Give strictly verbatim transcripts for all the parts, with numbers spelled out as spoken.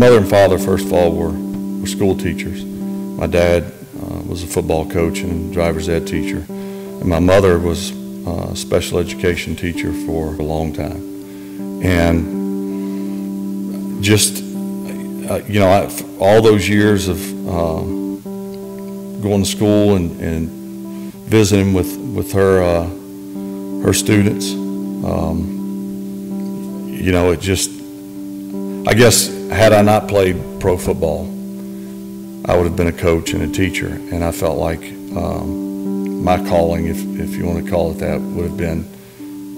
Mother and father, first of all, were, were school teachers. My dad uh, was a football coach and driver's ed teacher. And my mother was a special education teacher for a long time. And just, uh, you know, I, all those years of uh, going to school and, and visiting with, with her, uh, her students, um, you know, it just, I guess had I not played pro football, I would have been a coach and a teacher, and I felt like um, my calling, if, if you want to call it that, would have been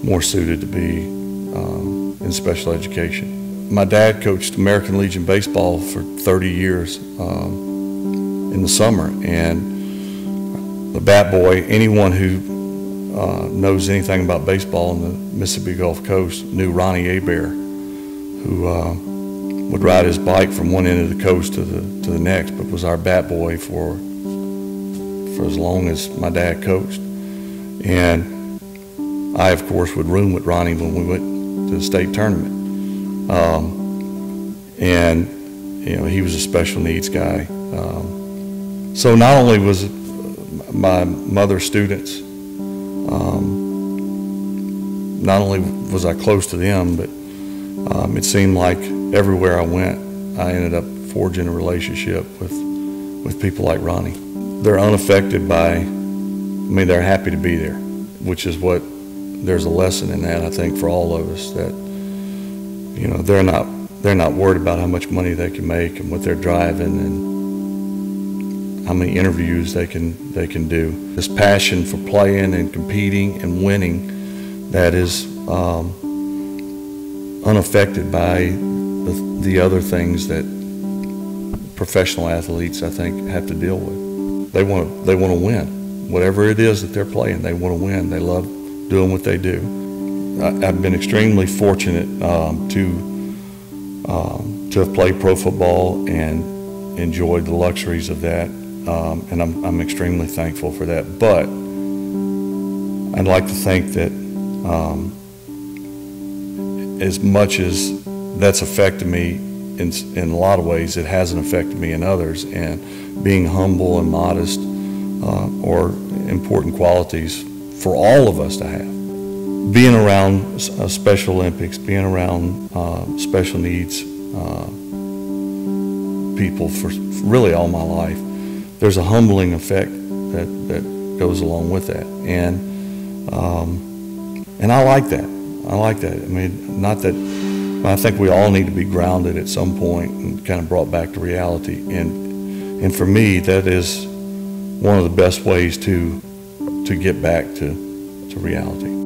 more suited to be um, in special education. My dad coached American Legion baseball for thirty years um, in the summer, and the bat boy, anyone who uh, knows anything about baseball on the Mississippi Gulf Coast knew Ronnie Abear, who uh, would ride his bike from one end of the coast to the to the next, but was our bat boy for for as long as my dad coached. And I, of course, would room with Ronnie when we went to the state tournament. Um, and you know, he was a special needs guy. Um, so not only was my mother's students, um, not only was I close to them, but Um, it seemed like everywhere I went, I ended up forging a relationship with, with people like Ronnie. They're unaffected by, I mean, they're happy to be there, which is what, there's a lesson in that, I think, for all of us, that, you know, they're not, they're not worried about how much money they can make and what they're driving and how many interviews they can, they can do. This passion for playing and competing and winning, that is, um, unaffected by the, the other things that professional athletes, I think, have to deal with. They want, they want to win. Whatever it is that they're playing, they want to win. They love doing what they do. I, I've been extremely fortunate um, to, um, to have played pro football and enjoyed the luxuries of that, um, and I'm, I'm extremely thankful for that. But I'd like to think that um, as much as that's affected me in, in a lot of ways, it hasn't affected me in others, and being humble and modest uh, are important qualities for all of us to have. Being around uh, Special Olympics, being around uh, special needs uh, people for really all my life, there's a humbling effect that, that goes along with that, and, um, and I like that. I like that. I mean, not that, well, I think we all need to be grounded at some point and kind of brought back to reality. And, and for me, that is one of the best ways to, to get back to, to reality.